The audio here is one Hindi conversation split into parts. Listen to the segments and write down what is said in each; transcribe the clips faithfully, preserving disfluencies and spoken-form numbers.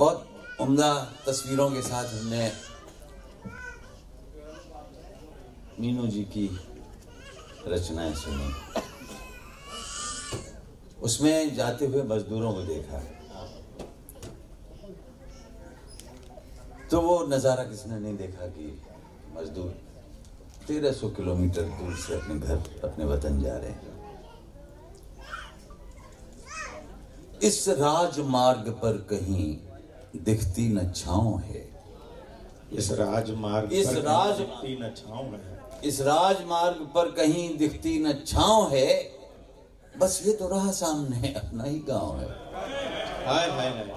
बहुत उम्दा तस्वीरों के साथ हमने मीनू जी की रचनाएं सुनी। उसमें जाते हुए मजदूरों को देखा तो वो नज़ारा किसने नहीं देखा कि मजदूर तेरह सौ किलोमीटर दूर से अपने घर अपने वतन जा रहे हैं। इस राजमार्ग पर कहीं दिखती न छाँव है, इस राजमार्ग इस राज दिखती न छाँव है, इस राजमार्ग पर कहीं दिखती न छाँव है, बस ये तो राह सामने है, अपना ही गांव है। हाय हाय हाय,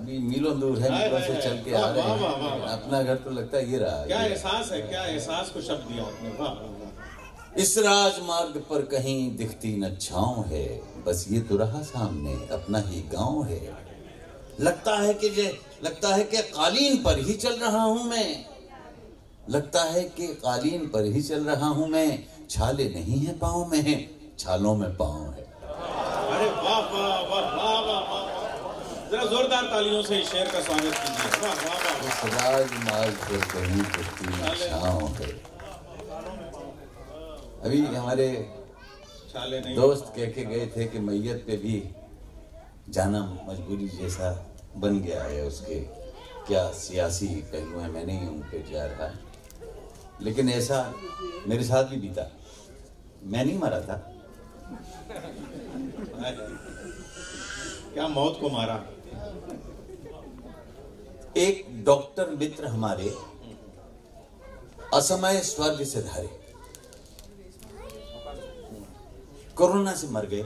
अभी मीलों दूर है, मीलों से चल के आ रहे हैं, अपना घर तो लगता है ये रहा। क्या एहसास है, क्या एहसास को शब्द दिया आपने। इस राजमार्ग पर कहीं दिखती न छाँव है, बस ये तो राह सामने, अपना ही गांव है। लगता है कि जे लगता है कि कालीन पर ही चल रहा हूँ मैं, लगता है कि कालीन पर ही चल रहा हूँ मैं, छाले नहीं है पाँव में, छालों में पाँव है। अरे वाह वाह वाह वाह, जरा जोरदार तालियों से इस शेर का स्वागत कीजिए। वाह वाह वाह। इस राजमार्ग पर कहीं दिखती न छाँव है। अभी हमारे दोस्त कह के गए थे कि मैयत पे भी जाना मजबूरी जैसा बन गया है, उसके क्या सियासी पहलू हैं, मैं नहीं उन पर जा रहा, लेकिन ऐसा मेरे साथ भी बीता। मैं नहीं मारा था, क्या मौत को मारा। एक डॉक्टर मित्र हमारे असमय स्वर्ग से धारे, कोरोना से मर गए।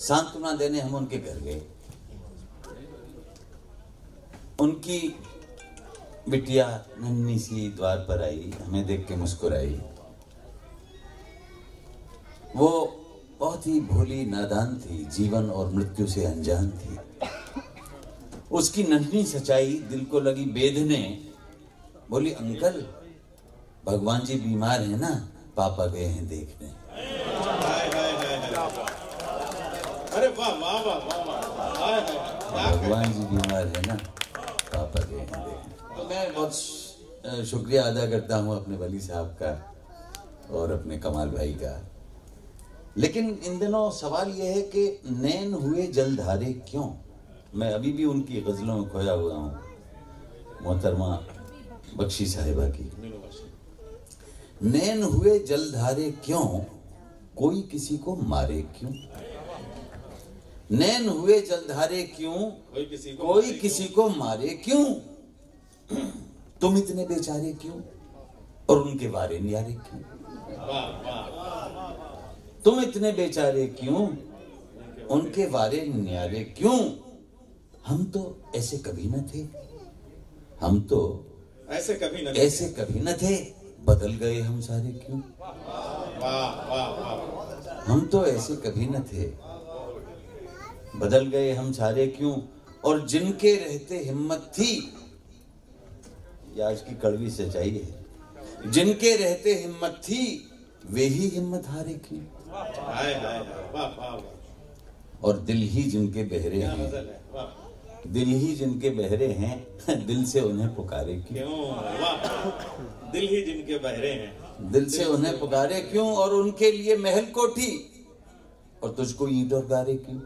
सांत्वना देने हम उनके घर गए, उनकी बिटिया नन्ही सी द्वार पर आई, हमें देख के मुस्कुराई। वो बहुत ही भोली नादान थी, जीवन और मृत्यु से अनजान थी। उसकी नन्ही सच्चाई दिल को लगी बेदने। बोली, अंकल भगवान जी बीमार है ना, पापा गए हैं देखने। अरे वाह वाह वाह, भगवान जी बीमार है ना, पापा गए हैं देखने। तो मैं बहुत शुक्रिया अदा करता हूँ अपने वली साहब का और अपने कमाल भाई का। लेकिन इन दिनों सवाल यह है कि नैन हुए जलधारे क्यों। मैं अभी भी उनकी गज़लों में खोया हुआ हूँ, मोहतरमा बख्शी साहिबा की। नैन हुए जलधारे क्यों, कोई किसी को मारे क्यों। नैन हुए जलधारे क्यों, कोई किसी को, कोई किसी को मारे क्यों। तुम इतने बेचारे क्यों, और उनके वारे न्यारे क्यों। तुम इतने बेचारे क्यों, उनके वारे न्यारे क्यों। हम तो ऐसे कभी न थे, हम तो ऐसे कभी न ऐसे कभी न थे, बदल गए हम सारे क्यों। हम तो ऐसे कभी न थे, बदल गए हम सारे क्यों। और जिनके रहते हिम्मत थी, आज की कड़वी सच्चाई है, जिनके रहते हिम्मत थी, वे ही हिम्मत हारे क्यों। और दिल ही जिनके बहरे हैं, दिल ही जिनके बहरे हैं, दिल से उन्हें पुकारे क्यों। दिल ही जिनके बहरे हैं, दिल से उन्हें पुकारे क्यों। और उनके लिए महल कोठी, और तुझको ईंट और गारे क्यों।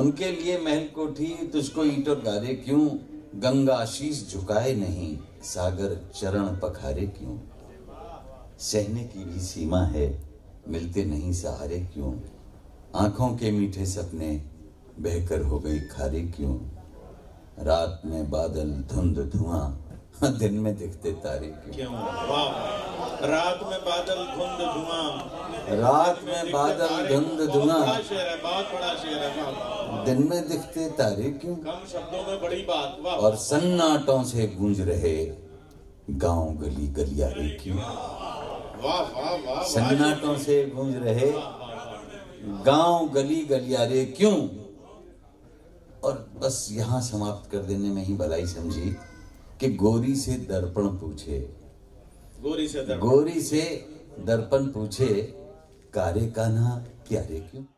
उनके लिए महल कोठी, तुझको ईंट और गारे क्यों। गंगा शीश झुकाए नहीं, सागर चरण पखारे क्यों। सहने की भी सीमा है, मिलते नहीं सहारे क्यों। आँखों के मीठे सपने बहकर हो गए खारे क्यों। रात में बादल धुंध धुआं, दिन में दिखते तारे क्यों। रात में बादल धुंध धुआं, रात में बादल धुंध धुआं, बहुत बड़ा शेर है। दिन में दिखते तारे क्यों, कम शब्दों में बड़ी बात। और सन्नाटों से गूंज रहे गांव गली गलियारे क्यों। सन्नाटों से गूंज रहे गांव गली गलियारे क्यों। और बस यहाँ समाप्त कर देने में ही भलाई समझी कि गोरी से दर्पण पूछे, गोरी से दर्पण पूछे, कारे कान्हा प्यारे क्यों।